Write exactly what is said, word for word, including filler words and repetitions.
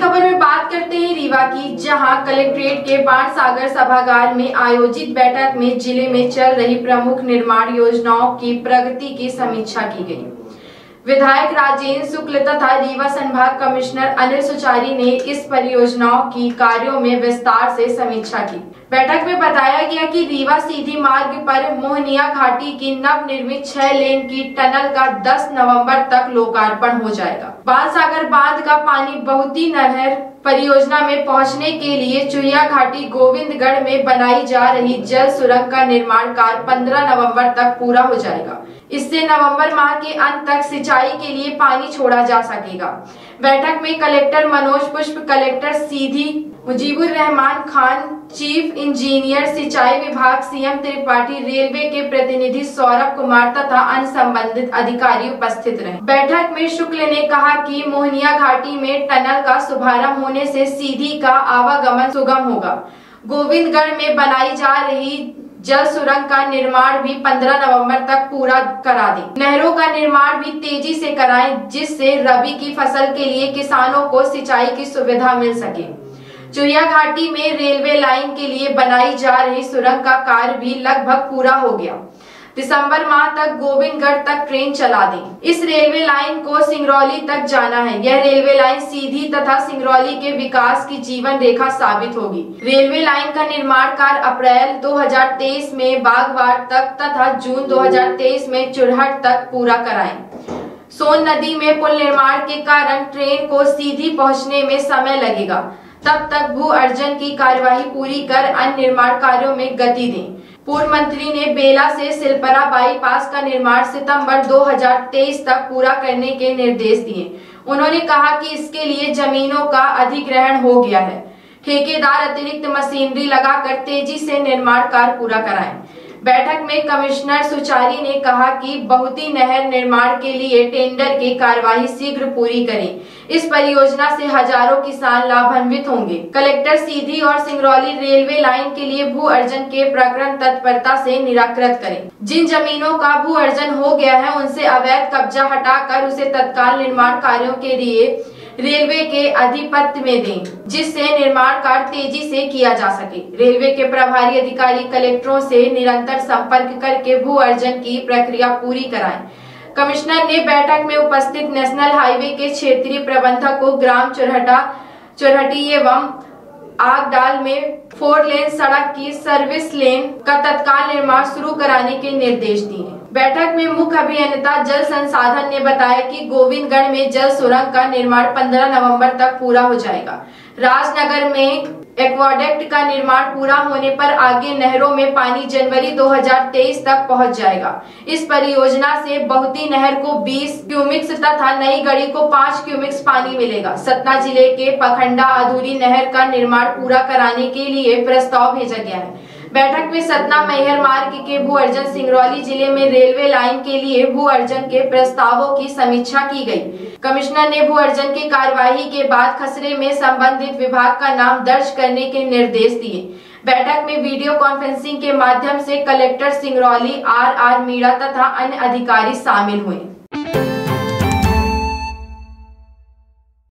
खबर में बात करते हैं रीवा की, जहां कलेक्ट्रेट के बाण सागर सभागार में आयोजित बैठक में जिले में चल रही प्रमुख निर्माण योजनाओं की प्रगति की समीक्षा की गई। विधायक राजेंद्र शुक्ल तथा रीवा संभाग कमिश्नर अनिल सुचारी ने इस परियोजनाओं की कार्यों में विस्तार से समीक्षा की। बैठक में बताया गया कि रीवा सीधी मार्ग पर मोहनिया घाटी की नव निर्मित छह लेन की टनल का दस नवंबर तक लोकार्पण हो जाएगा। बाणसागर बांध का पानी बहुती नहर परियोजना में पहुंचने के लिए चुया घाटी गोविंदगढ़ में बनाई जा रही जल सुरंग का निर्माण कार्य पंद्रह नवंबर तक पूरा हो जाएगा। इससे नवंबर माह के अंत तक सिंचाई के लिए पानी छोड़ा जा सकेगा। बैठक में collector Manoj Pushp, collector Sidhi Mujibur Rahman Khan, chief engineer सिंचाई विभाग सीएम त्रिपाठी, रेलवे के प्रतिनिधि सौरभ कुमार तथा अन्य संबंधित अधिकारी उपस्थित रहे। बैठक में शुक्ल ने कहा कि मोहनिया घाटी में टनल का शुभारंभ होने से सीधी का आवागमन सुगम होगा। गोविंदगढ़ में बनाई जा रही जल सुरंग का निर्माण भी पंद्रह नवंबर तक पूरा करा दें। नहरों का निर्माण भी तेजी से कराएं, जिससे रबी की फसल के लिए किसानों को सिंचाई की सुविधा मिल सके। चुया घाटी में रेलवे लाइन के लिए बनाई जा रही सुरंग का कार्य भी लगभग पूरा हो गया। दिसंबर माह तक गोविंदगढ़ तक ट्रेन चला दें। इस रेलवे लाइन को सिंगरौली तक जाना है। यह रेलवे लाइन सीधी तथा सिंगरौली के विकास की जीवन रेखा साबित होगी। रेलवे लाइन का निर्माण कार्य अप्रैल दो हजार तेईस में बागवाड़ तक तथा जून दो हजार तेईस में चुरहट तक पूरा कराएं। सोन नदी में पुल निर्माण के कारण ट्रेन को सीधी पहुँचने में समय लगेगा। तब तक भू अर्जन की कार्यवाही पूरी कर अन्य निर्माण कार्यों में गति दें। पूर्व मंत्री ने बेला से सिलपरा बाईपास का निर्माण सितंबर दो हजार तेईस तक पूरा करने के निर्देश दिए। उन्होंने कहा कि इसके लिए जमीनों का अधिग्रहण हो गया है। ठेकेदार अतिरिक्त मशीनरी लगाकर तेजी से निर्माण कार्य पूरा कराएं। बैठक में कमिश्नर सुचारी ने कहा कि बहुती नहर निर्माण के लिए टेंडर की कार्यवाही शीघ्र पूरी करें। इस परियोजना से हजारों किसान लाभान्वित होंगे। कलेक्टर सीधी और सिंगरौली रेलवे लाइन के लिए भू अर्जन के प्रकरण तत्परता से निराकृत करें। जिन जमीनों का भू अर्जन हो गया है, उनसे अवैध कब्जा हटाकर उसे तत्काल निर्माण कार्यों के लिए रेलवे के अधिपत्य में दें, जिससे निर्माण कार्य तेजी से किया जा सके। रेलवे के प्रभारी अधिकारी कलेक्टरों से निरंतर संपर्क करके भू अर्जन की प्रक्रिया पूरी कराएं। कमिश्नर ने बैठक में उपस्थित नेशनल हाईवे के क्षेत्रीय प्रबंधक को ग्राम चुरहटा चुरहटी एवं आगडाल में फोर लेन सड़क की सर्विस लेन का तत्काल निर्माण शुरू कराने के निर्देश दिए। बैठक में मुख्य अभियंता जल संसाधन ने बताया कि गोविंदगढ़ में जल सुरंग का निर्माण पंद्रह नवंबर तक पूरा हो जाएगा। राजनगर में एक्वाडेक्ट का निर्माण पूरा होने पर आगे नहरों में पानी जनवरी दो हजार तेईस तक पहुंच जाएगा। इस परियोजना से बहुती नहर को बीस क्यूबिक्स तथा नई गढ़ी को पाँच क्यूबिक्स पानी मिलेगा। सतना जिले के पखंडा अधूरी नहर का निर्माण पूरा कराने के लिए प्रस्ताव भेजा गया है। बैठक में सतना मैहर मार्ग के भू अर्जन, सिंगरौली जिले में रेलवे लाइन के लिए भू अर्जन के प्रस्तावों की समीक्षा की गई। कमिश्नर ने भू अर्जन की कार्यवाही के बाद खसरे में संबंधित विभाग का नाम दर्ज करने के निर्देश दिए। बैठक में वीडियो कॉन्फ्रेंसिंग के माध्यम से collector Singrauli R R Meena तथा अन्य अधिकारी शामिल हुए।